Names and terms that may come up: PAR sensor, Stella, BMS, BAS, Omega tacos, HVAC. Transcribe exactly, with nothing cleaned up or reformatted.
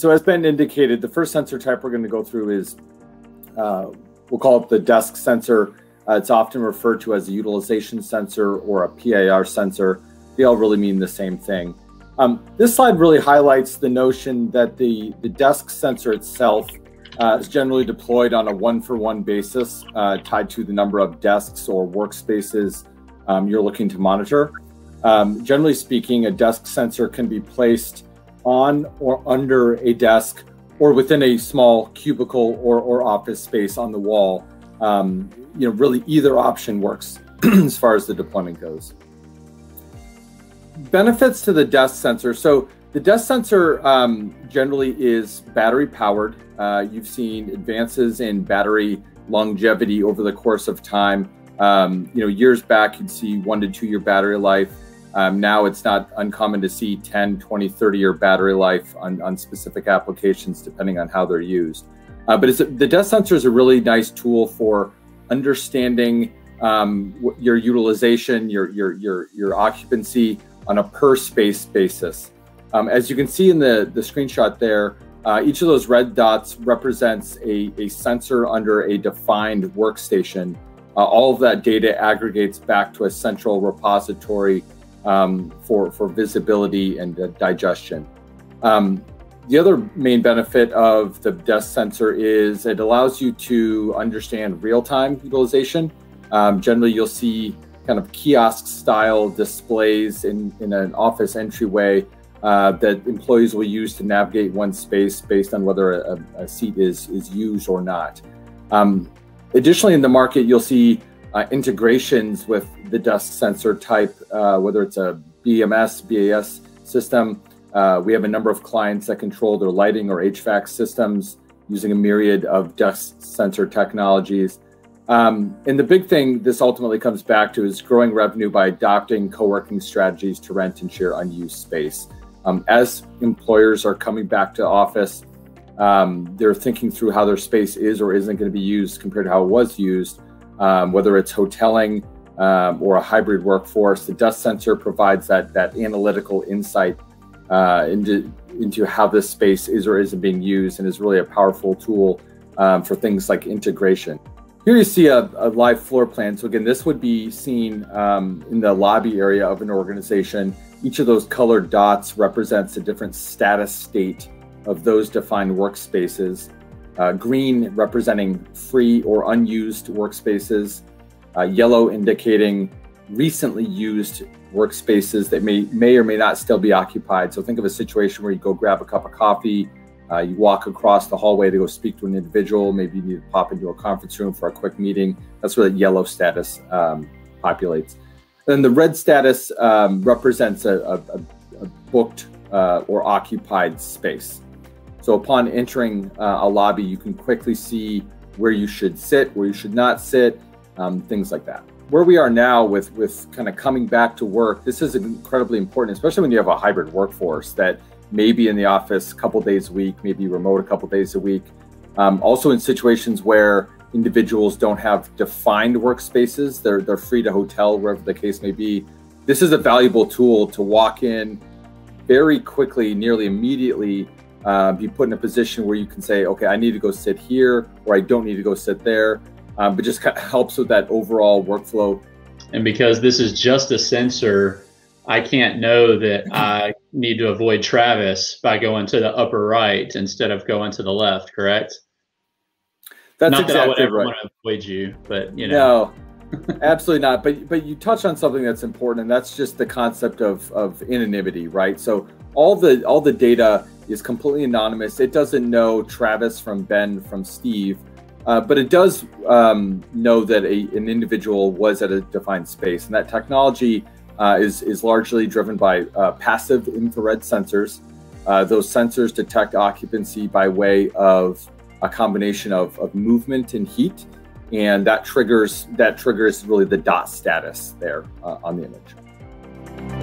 So as Ben indicated, the first sensor type we're going to go through is, uh, we'll call it the desk sensor. Uh, it's often referred to as a utilization sensor or a P A R sensor. They all really mean the same thing. Um, this slide really highlights the notion that the, the desk sensor itself uh, is generally deployed on a one-for-one basis uh, tied to the number of desks or workspaces um, you're looking to monitor. Um, generally speaking, a desk sensor can be placed on or under a desk or within a small cubicle or, or office space on the wall. Um, you know, really either option works as far as the deployment goes. Benefits to the desk sensor. So the desk sensor um, generally is battery powered. Uh, you've seen advances in battery longevity over the course of time. Um, you know, years back, you'd see one to two year battery life. Um, now it's not uncommon to see ten, twenty, thirty year battery life on, on specific applications, depending on how they're used. Uh, but it's a, the desk sensor is a really nice tool for understanding um, your utilization, your, your, your, your occupancy on a per space basis. Um, as you can see in the, the screenshot there, uh, each of those red dots represents a, a sensor under a defined workstation. Uh, all of that data aggregates back to a central repository um, for, for visibility and uh, digestion. Um, The other main benefit of the desk sensor is it allows you to understand real-time utilization. Um, generally, you'll see kind of kiosk-style displays in, in an office entryway uh, that employees will use to navigate one space based on whether a, a seat is, is used or not. Um, additionally, in the market, you'll see uh, integrations with the desk sensor type, uh, whether it's a B M S, B A S system. Uh, we have a number of clients that control their lighting or H V A C systems using a myriad of desk sensor technologies. Um, and the big thing this ultimately comes back to is growing revenue by adopting co-working strategies to rent and share unused space. Um, as employers are coming back to office, um, they're thinking through how their space is or isn't going to be used compared to how it was used, um, whether it's hoteling um, or a hybrid workforce. The desk sensor provides that, that analytical insight Uh, into, into how this space is or isn't being used, and is really a powerful tool um, for things like integration. Here you see a, a live floor plan. So again, this would be seen um, in the lobby area of an organization. Each of those colored dots represents a different status state of those defined workspaces. Uh, green representing free or unused workspaces. Uh, yellow indicating recently used workspaces that may may or may not still be occupied. So think of a situation where you go grab a cup of coffee, uh, you walk across the hallway to go speak to an individual, maybe you need to pop into a conference room for a quick meeting. That's where that yellow status um, populates. Then the red status um, represents a, a, a booked uh, or occupied space. So upon entering uh, a lobby, you can quickly see where you should sit, where you should not sit, um, things like that. Where we are now with, with kind of coming back to work, this is incredibly important, especially when you have a hybrid workforce that may be in the office a couple days a week, maybe remote a couple days a week. Um, also in situations where individuals don't have defined workspaces, they're, they're free to hotel, wherever the case may be. This is a valuable tool to walk in very quickly, nearly immediately, uh, be put in a position where you can say, okay, I need to go sit here, or I don't need to go sit there. Um, but just kind of helps with that overall workflow. And because this is just a sensor, I can't know that I need to avoid Travis by going to the upper right instead of going to the left, correct? That's not exactly that I would ever right. want to avoid you, but you know. No, absolutely not. But but you touched on something that's important, and that's just the concept of of anonymity, right? So all the all the data is completely anonymous. It doesn't know Travis from Ben from Steve. Uh, but it does um, know that a, an individual was at a defined space, and that technology uh, is, is largely driven by uh, passive infrared sensors. Uh, those sensors detect occupancy by way of a combination of, of movement and heat, and that triggers, that triggers really the dot status there uh, on the image.